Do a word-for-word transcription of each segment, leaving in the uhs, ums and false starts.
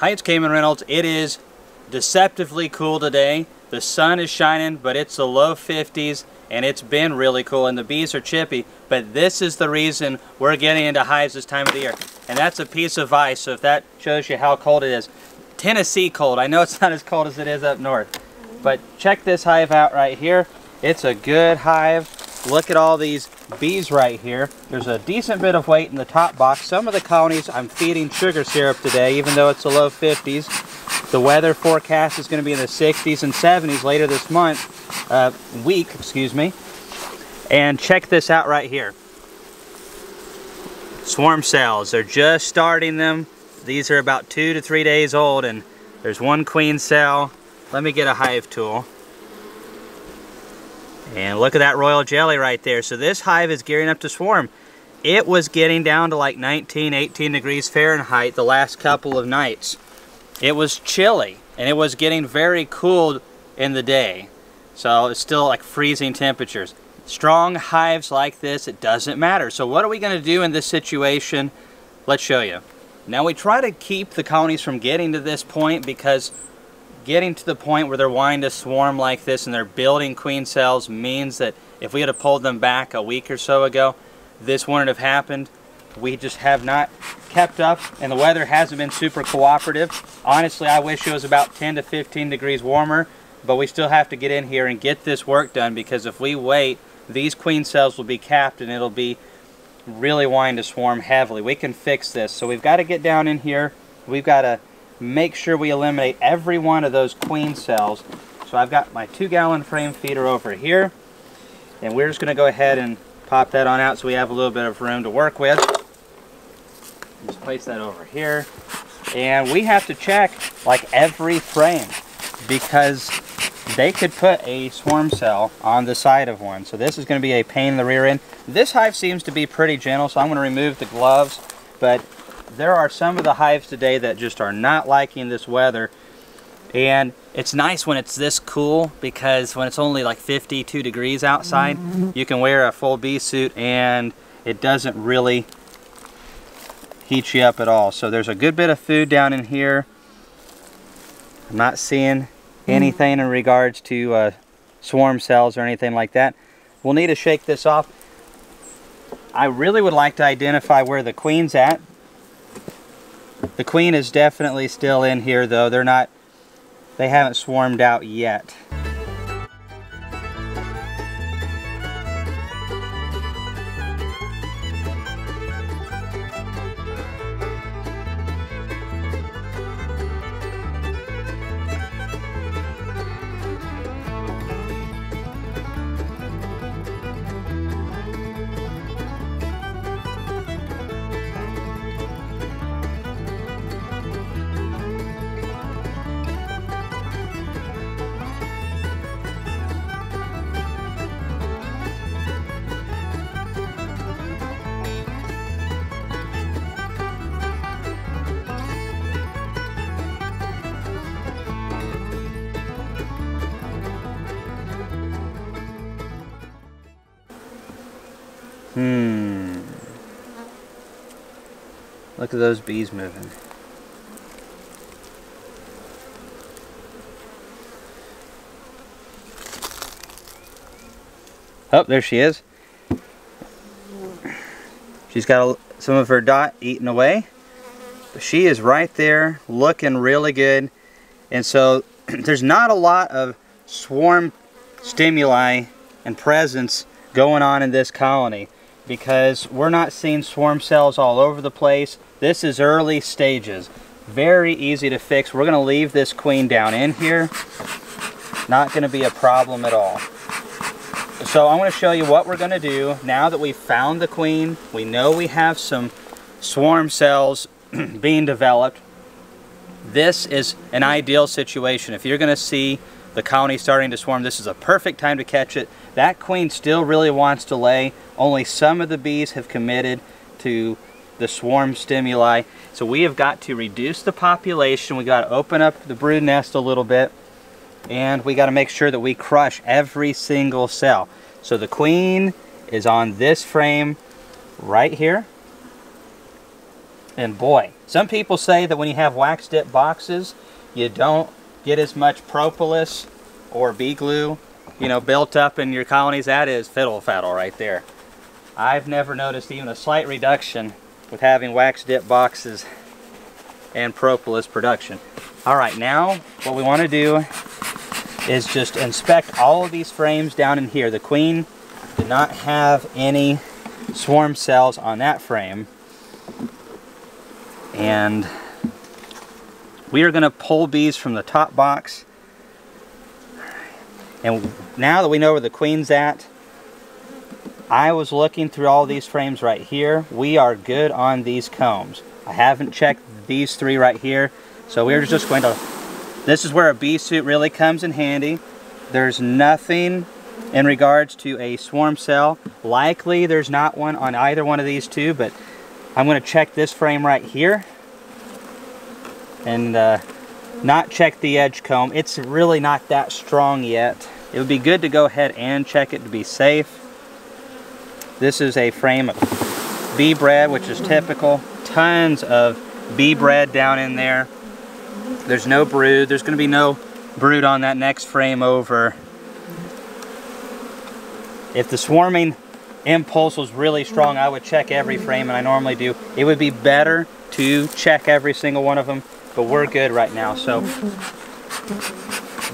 Hi, it's Kamon Reynolds. It is deceptively cool today. The sun is shining, but it's the low fifties, and it's been really cool, and the bees are chippy. But this is the reason we're getting into hives this time of the year, and that's a piece of ice, so if that shows you how cold it is. Tennessee cold. I know it's not as cold as it is up north, but check this hive out right here. It's a good hive. Look at all these bees right here. There's a decent bit of weight in the top box. Some of the colonies I'm feeding sugar syrup today, even though it's the low fifties. The weather forecast is going to be in the sixties and seventies later this month, uh, week, excuse me. And check this out right here. Swarm cells, they're just starting them. These are about two to three days old, and there's one queen cell. Let me get a hive tool. And look at that royal jelly right there. So this hive is gearing up to swarm. It was getting down to like nineteen, eighteen degrees Fahrenheit the last couple of nights. It was chilly, and it was getting very cool in the day. So it's still like freezing temperatures. Strong hives like this, it doesn't matter. So what are we going to do in this situation? Let's show you. Now, we try to keep the colonies from getting to this point, because getting to the point where they're wanting to swarm like this and they're building queen cells means that if we had pulled them back a week or so ago, this wouldn't have happened. We just have not kept up, and the weather hasn't been super cooperative. Honestly, I wish it was about ten to fifteen degrees warmer, but we still have to get in here and get this work done, because if we wait, these queen cells will be capped and it'll be really wanting to swarm heavily. We can fix this. So we've got to get down in here. We've got to make sure we eliminate every one of those queen cells. So I've got my two gallon frame feeder over here, and we're just going to go ahead and pop that on out so we have a little bit of room to work with. Just place that over here, and we have to check like every frame, because they could put a swarm cell on the side of one. So this is going to be a pain in the rear end. This hive seems to be pretty gentle, so I'm going to remove the gloves, but there are some of the hives today that just are not liking this weather. And it's nice when it's this cool, because when it's only like fifty-two degrees outside, you can wear a full bee suit and it doesn't really heat you up at all. So there's a good bit of food down in here. I'm not seeing anything in regards to uh, swarm cells or anything like that. We'll need to shake this off. I really would like to identify where the queen's at. The queen is definitely still in here, though. They're not, they haven't swarmed out yet. Hmm. Look at those bees moving. Oh, there she is. She's got a, some of her dot eaten away. But she is right there looking really good. And so there's not a lot of swarm stimuli and presence going on in this colony, because we're not seeing swarm cells all over the place. This is early stages. Very easy to fix. We're going to leave this queen down in here. Not going to be a problem at all. So I want to show you what we're going to do now that we've found the queen. We know we have some swarm cells being developed. This is an ideal situation. If you're going to see the colony starting to swarm, this is a perfect time to catch it. That queen still really wants to lay. Only some of the bees have committed to the swarm stimuli. So we have got to reduce the population. We got to open up the brood nest a little bit, and we got to make sure that we crush every single cell. So the queen is on this frame right here. And boy, some people say that when you have wax dip boxes, you don't get as much propolis or bee glue, you know, built up in your colonies. That is fiddle faddle right there. I've never noticed even a slight reduction with having wax dip boxes and propolis production. All right, now what we want to do is just inspect all of these frames down in here. The queen did not have any swarm cells on that frame. And we are going to pull bees from the top box. And now that we know where the queen's at, I was looking through all these frames right here. We are good on these combs. I haven't checked these three right here. So we're just going to, this is where a bee suit really comes in handy. There's nothing in regards to a swarm cell. Likely there's not one on either one of these two, but I'm going to check this frame right here and uh, not check the edge comb. It's really not that strong yet. It would be good to go ahead and check it to be safe. This is a frame of bee bread, which is typical. Tons of bee bread down in there. There's no brood. There's going to be no brood on that next frame over. If the swarming impulse was really strong, I would check every frame, and I normally do. It would be better to check every single one of them, but we're good right now. So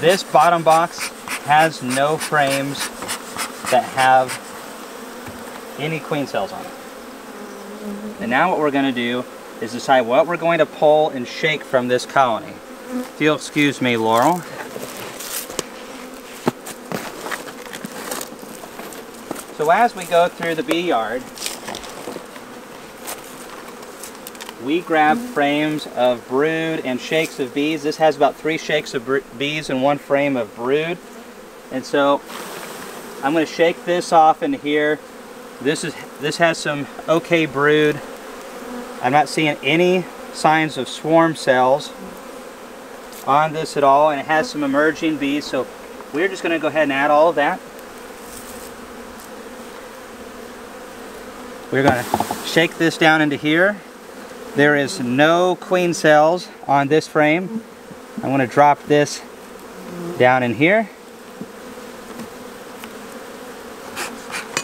this bottom box has no frames that have any queen cells on it. And now what we're going to do is decide what we're going to pull and shake from this colony. If you'll excuse me, Laurel. So as we go through the bee yard, we grab frames of brood and shakes of bees. This has about three shakes of bees and one frame of brood. And so I'm going to shake this off in here. This is this has some okay brood. I'm not seeing any signs of swarm cells on this at all, and it has some emerging bees, so we're just going to go ahead and add all of that. We're going to shake this down into here. There is no queen cells on this frame. I'm going to drop this down in here.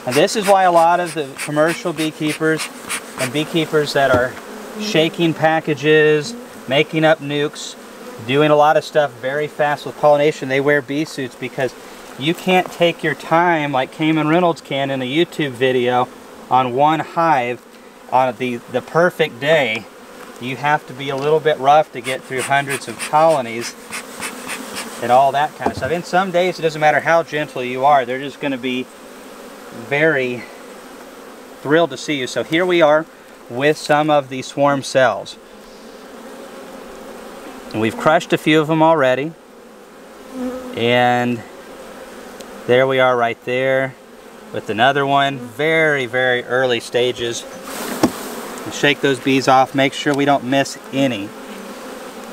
And this is why a lot of the commercial beekeepers and beekeepers that are shaking packages, making up nukes, doing a lot of stuff very fast with pollination, they wear bee suits, because you can't take your time like Kamon Reynolds can in a YouTube video on one hive on the, the perfect day. You have to be a little bit rough to get through hundreds of colonies and all that kind of stuff. And some days it doesn't matter how gentle you are, they're just going to be very thrilled to see you. So here we are with some of the swarm cells. And we've crushed a few of them already. And there we are right there with another one. Very, very early stages. And shake those bees off. Make sure we don't miss any.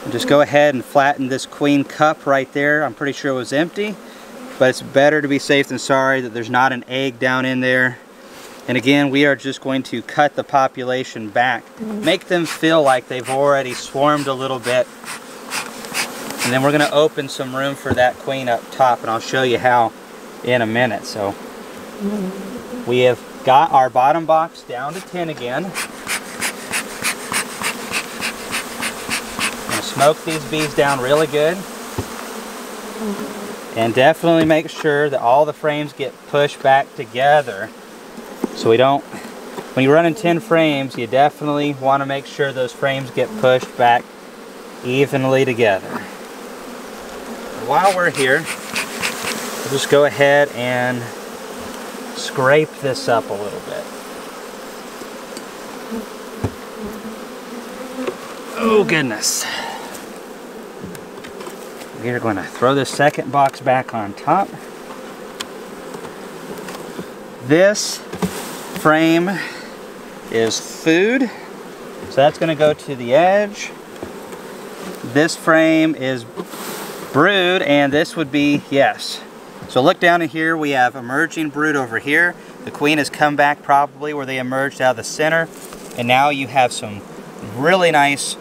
And just go ahead and flatten this queen cup right there. I'm pretty sure it was empty. But it's better to be safe than sorry that there's not an egg down in there. And again, we are just going to cut the population back. Make them feel like they've already swarmed a little bit. And then we're going to open some room for that queen up top, and I'll show you how in a minute. So we have got our bottom box down to ten again. I'm going to smoke these bees down really good. And definitely make sure that all the frames get pushed back together. So we don't, when you're running ten frames, you definitely want to make sure those frames get pushed back evenly together. While we're here, we'll just go ahead and scrape this up a little bit. Oh goodness. We're going to throw this second box back on top. This frame is food, so that's going to go to the edge. This frame is brood, and this would be yes. So look down in here, we have emerging brood over here. The queen has come back probably where they emerged out of the center, and now you have some really nice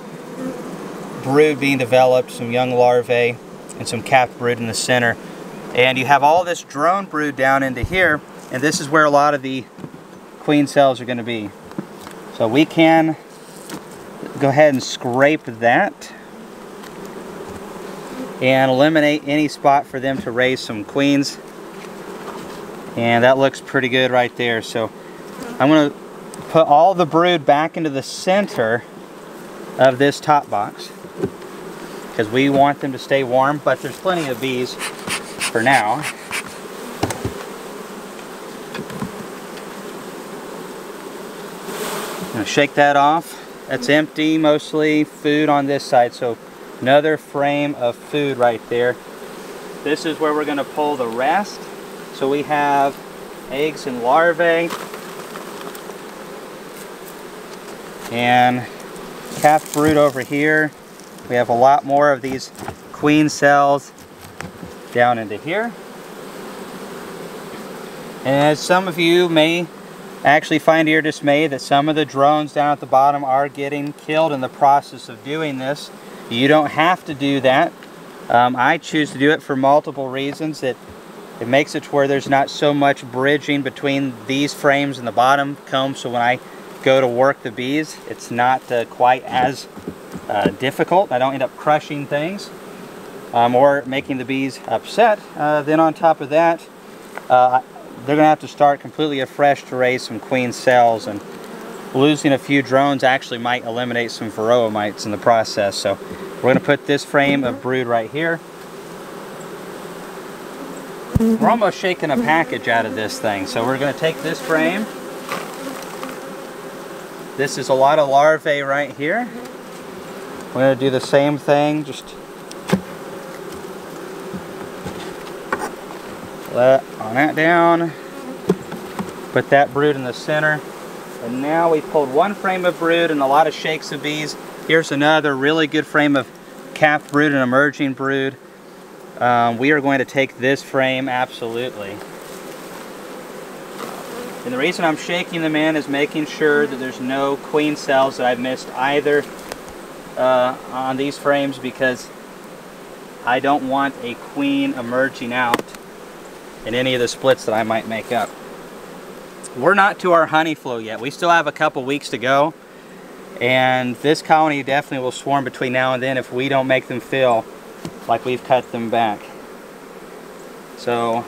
brood being developed, some young larvae and some calf brood in the center. And you have all this drone brood down into here, and this is where a lot of the queen cells are going to be. So we can go ahead and scrape that and eliminate any spot for them to raise some queens. And that looks pretty good right there. So I'm going to put all the brood back into the center of this top box because we want them to stay warm, but there's plenty of bees for now. I'm going to shake that off. That's empty, mostly food on this side, so another frame of food right there. This is where we're going to pull the rest. So we have eggs and larvae and calf brood over here. We have a lot more of these queen cells down into here. And some of you may actually find to your dismay that some of the drones down at the bottom are getting killed in the process of doing this. You don't have to do that. Um, I choose to do it for multiple reasons. It, it makes it to where there's not so much bridging between these frames and the bottom comb, so when I go to work the bees, it's not uh, quite as uh, difficult. I don't end up crushing things um, or making the bees upset. Uh, then on top of that, uh, they're gonna have to start completely afresh to raise some queen cells, and losing a few drones actually might eliminate some varroa mites in the process. So we're gonna put this frame of brood right here. We're almost shaking a package out of this thing. So we're gonna take this frame. This is a lot of larvae right here. We're gonna do the same thing, just let on that down, put that brood in the center. And now we've pulled one frame of brood and a lot of shakes of bees. Here's another really good frame of calf brood and emerging brood. Um, we are going to take this frame, absolutely. And the reason I'm shaking them in is making sure that there's no queen cells that I've missed either uh, on these frames, because I don't want a queen emerging out in any of the splits that I might make up. We're not to our honey flow yet. We still have a couple weeks to go, and this colony definitely will swarm between now and then if we don't make them feel like we've cut them back. So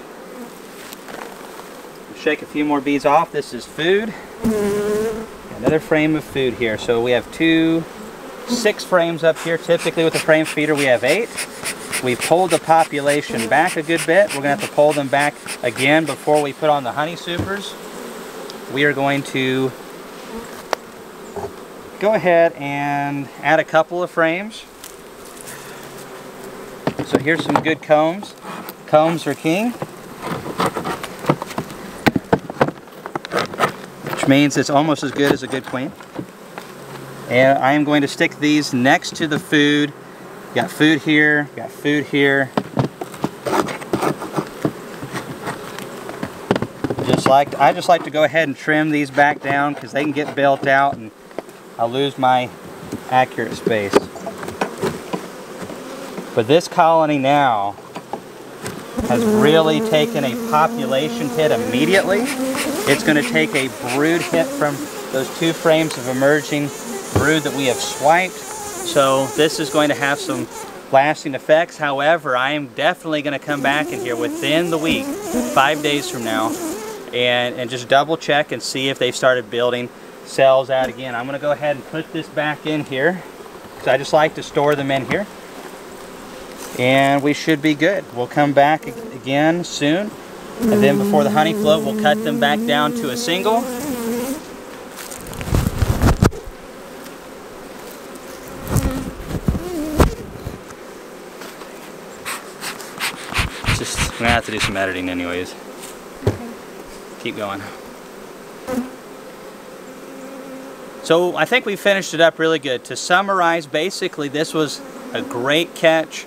we'll shake a few more bees off. This is food. Another frame of food here. So we have two, six frames up here. Typically with a frame feeder we have eight. We pulled the population back a good bit. We're going to have to pull them back again before we put on the honey supers. We are going to go ahead and add a couple of frames. So here's some good combs. Combs are king, which means it's almost as good as a good queen. And I am going to stick these next to the food. Got food here, got food here. Just like I just like to go ahead and trim these back down because they can get built out and I lose my accurate space. But this colony now has really taken a population hit immediately. It's going to take a brood hit from those two frames of emerging brood that we have swiped. So this is going to have some lasting effects. However, I am definitely going to come back in here within the week, five days from now, and, and just double check and see if they've started building cells out again. I'm going to go ahead and put this back in here because I just like to store them in here. And we should be good. We'll come back again soon. And then before the honey flow, we'll cut them back down to a single. I'm gonna have to do some editing anyways. Okay. Keep going. So I think we finished it up really good. To summarize, basically this was a great catch.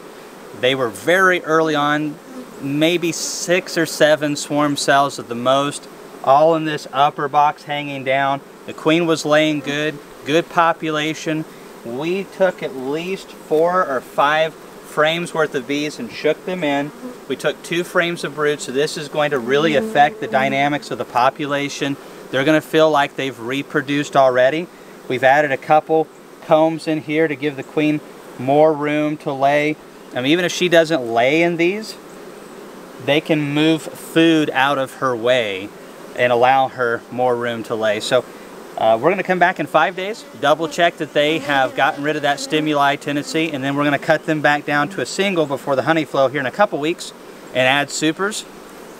They were very early on, maybe six or seven swarm cells at the most, all in this upper box hanging down. The queen was laying good. good population. We took at least four or five frames worth of bees and shook them in. We took two frames of brood, so this is going to really affect the dynamics of the population. They're going to feel like they've reproduced already. We've added a couple combs in here to give the queen more room to lay. I mean, even if she doesn't lay in these, they can move food out of her way and allow her more room to lay. So uh, we're going to come back in five days, double check that they have gotten rid of that stimuli tendency, and then we're going to cut them back down to a single before the honey flow here in a couple weeks and add supers.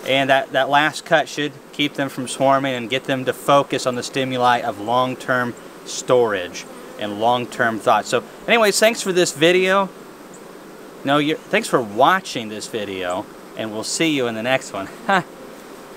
And that, that last cut should keep them from swarming and get them to focus on the stimuli of long-term storage and long-term thought. So anyways, thanks for this video. No, you're, thanks for watching this video, and we'll see you in the next one.